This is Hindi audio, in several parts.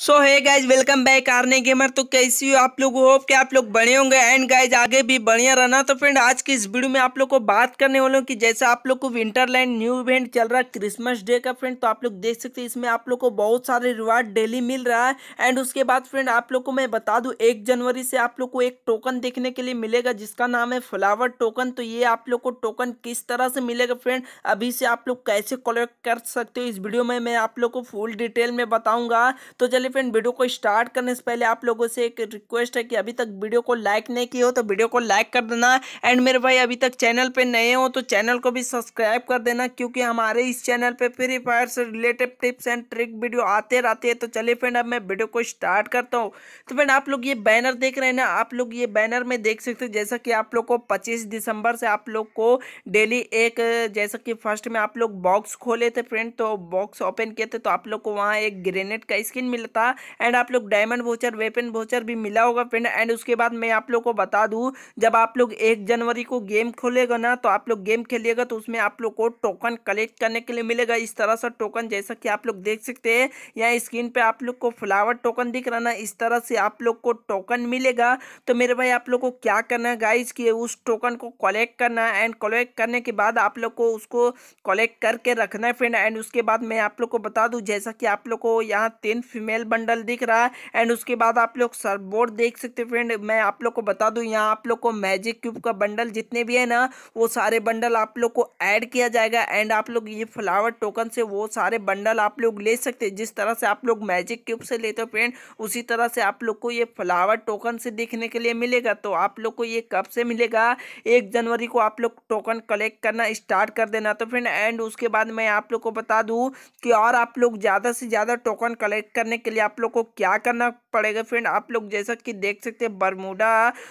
सो hey guys welcome back आर्ने gamer. तो कैसी हो आप लोग, होप कि आप लोग बने होंगे एंड गाइज आगे भी बढ़िया रहना। तो फ्रेंड आज की इस वीडियो में आप लोग को बात करने वाला हूँ कि जैसा आप लोग को विंटरलैंड न्यू इवेंट चल रहा है क्रिसमस डे का फ्रेंड, तो आप लोग देख सकते हैं इसमें आप लोग को बहुत सारे रिवार्ड डेली मिल रहा है। एंड उसके बाद फ्रेंड आप लोग को मैं बता दूँ 1 जनवरी से आप लोग को एक टोकन देखने के लिए मिलेगा जिसका नाम है फ्लावर टोकन। तो ये आप लोग को टोकन किस तरह से मिलेगा फ्रेंड, अभी से आप लोग कैसे कलेक्ट कर सकते हो, इस वीडियो में मैं आप लोग को फुल डिटेल में बताऊँगा। तो चलिए फ्रेंड वीडियो को स्टार्ट करने से पहले आप लोगों से एक रिक्वेस्ट है कि अभी तक वीडियो को लाइक नहीं किया हो तो वीडियो को लाइक कर देना। एंड मेरे भाई अभी तक चैनल पे नए हो तो चैनल को भी सब्सक्राइब कर देना, क्योंकि हमारे इस चैनल पे फ्री फायर से related tips and trick video आते रहते हैं। तो चलिए फ्रेंड अब मैं वीडियो को स्टार्ट करता हूँ। तो फ्रेंड आप लोग ये बैनर देख रहे हैं ना, आप लोग ये बैनर में देख सकते हो जैसा कि आप लोग को 25 दिसंबर से आप लोग को डेली एक, जैसा कि फर्स्ट में आप लोग बॉक्स खोले थे फ्रेंड, तो बॉक्स ओपन किए थे तो आप लोग को वहाँ एक ग्रेनेड का स्किन मिलता एंड आप लोग डायमंड वोचर वेपन वोचर भी मिला होगा फ्रेंड। एंड उसके बाद मैं आप लोग को बता दूं, जब आप लोग 1 जनवरी को गेम खोलेगा ना, तो आप लोग गेम खेलिएगा तो उसमें आप लोग को टोकन कलेक्ट करने के लिए मिलेगा इस तरह से टोकन, जैसा कि आप लोग देख सकते हैं यहाँ स्क्रीन पे आप लोग को फ्लावर टोकन दिख रहा ना, इस तरह से आप लोग को टोकन मिलेगा। तो मेरे भाई आप लोग को क्या करना है गाइज कि उस टोकन को कलेक्ट करना है एंड कलेक्ट करने के बाद आप लोग को उसको कलेक्ट करके रखना है फ्रेंड। एंड उसके बाद मैं आप लोग को बता दूं, जैसा कि आप लोग को यहाँ 3 फीमेल बंडल दिख रहा है एंड उसके बाद आप लोग सर्वबोर्ड देख सकते हैं फ्रेंड। मैं आप लोग को बता दूं यहाँ आप लोग को मैजिक क्यूब का बंडल जितने भी है ना वो सारे बंडल आप लोग को ऐड किया जाएगा एंड आप लोग ये फ्लावर टोकन से वो सारे बंडल आप लोग ले सकते हैं। जिस तरह से आप लोग मैजिक क्यूब से लेते हो फ्रेंड उसी तरह से आप लोग को ये फ्लावर टोकन से देखने के लिए मिलेगा। तो आप लोग को ये कब से मिलेगा, 1 जनवरी को आप लोग टोकन कलेक्ट करना स्टार्ट कर देना। तो फ्रेंड एंड उसके बाद मैं आप लोग को बता दूँ कि और आप लोग ज़्यादा से ज़्यादा टोकन कलेक्ट करने के लिए आप लोग को क्या करना पड़ेगा फ्रेंड, आप लोग जैसा कि देख सकते हैं बरमूडा,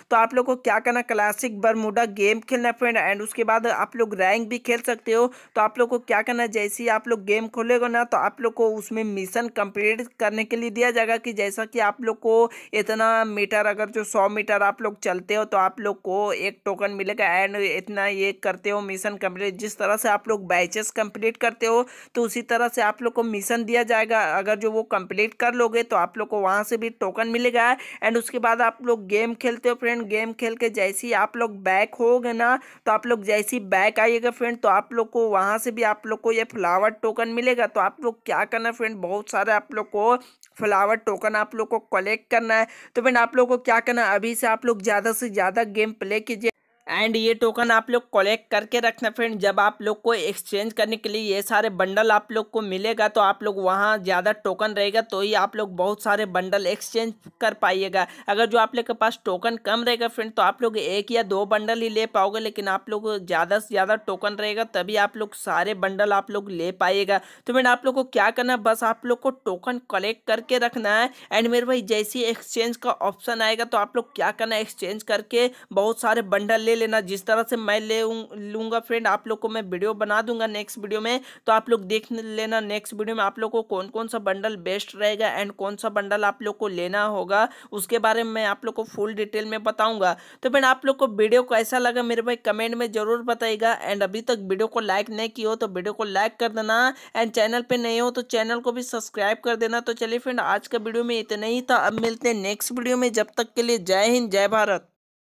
तो आप लोग को क्या करना, क्लासिक बरमूडा गेम खेलना फ्रेंड। एंड उसके बाद आप लोग रैंक भी खेल सकते हो। तो आप लोग को क्या करना, जैसे ही आप लोग गेम खोलेगा ना तो आप लोग को उसमें मिशन कंप्लीट करने के लिए दिया जाएगा कि जैसा कि आप लोग को इतना मीटर, अगर जो 100 मीटर आप लोग चलते हो तो आप लोग को एक टोकन मिलेगा एंड इतना ये करते हो मिशन कंप्लीट। जिस तरह से आप लोग बैचेस कंप्लीट करते हो तो उसी तरह से आप लोग को मिशन दिया जाएगा, अगर जो वो कंप्लीट कर लोगे तो आप लोग को वहां से भी टोकन मिलेगा। एंड उसके बाद आप लोग गेम खेलते हो फ्रेंड, गेम खेल के जैसे ही आप लोग बैक होगे ना तो आप लोग जैसे ही बैक आइएगा फ्रेंड तो आप लोग को वहां से भी आप लोग को ये फ्लावर टोकन मिलेगा। तो आप लोग क्या करना फ्रेंड, बहुत सारे आप लोग को फ्लावर टोकन आप लोग को कलेक्ट करना है। तो फ्रेंड आप लोग को क्या करना, अभी से आप लोग ज़्यादा से ज़्यादा गेम प्ले कीजिए एंड ये टोकन आप लोग कलेक्ट करके रखना फ्रेंड। जब आप लोग को एक्सचेंज करने के लिए ये सारे बंडल आप लोग को मिलेगा तो आप लोग वहाँ ज़्यादा टोकन रहेगा तो ही आप लोग बहुत सारे बंडल एक्सचेंज कर पाइएगा। अगर जो आप लोग के पास टोकन कम रहेगा फ्रेंड तो आप लोग 1 या 2 बंडल ही ले पाओगे, लेकिन आप लोग ज़्यादा से ज़्यादा टोकन रहेगा तभी आप लोग सारे बंडल आप लोग ले पाइएगा। तो फ्रेंड आप लोग को क्या करना है, बस आप लोग को टोकन कलेक्ट करके रखना है। एंड मेरे भाई जैसे ही एक्सचेंज का ऑप्शन आएगा तो आप लोग क्या करना, एक्सचेंज करके बहुत सारे बंडल लेना। जिस तरह से मैं ले लूँगा फ्रेंड आप लोग को मैं वीडियो बना दूंगा नेक्स्ट वीडियो में, तो आप लोग देख लेना नेक्स्ट वीडियो में आप लोग को कौन कौन सा बंडल बेस्ट रहेगा एंड कौन सा बंडल आप लोग को लेना होगा उसके बारे में मैं आप लोग को फुल डिटेल में बताऊंगा। तो फ्रेंड आप लोग को वीडियो कैसा लगा मेरे भाई कमेंट में जरूर बताइएगा। एंड अभी तक वीडियो को लाइक नहीं की हो तो वीडियो को लाइक कर देना एंड चैनल पर नहीं हो तो चैनल को भी सब्सक्राइब कर देना। तो चलिए फ्रेंड आज का वीडियो में इतना ही था, अब मिलते हैं नेक्स्ट वीडियो में, जब तक के लिए जय हिंद जय भारत।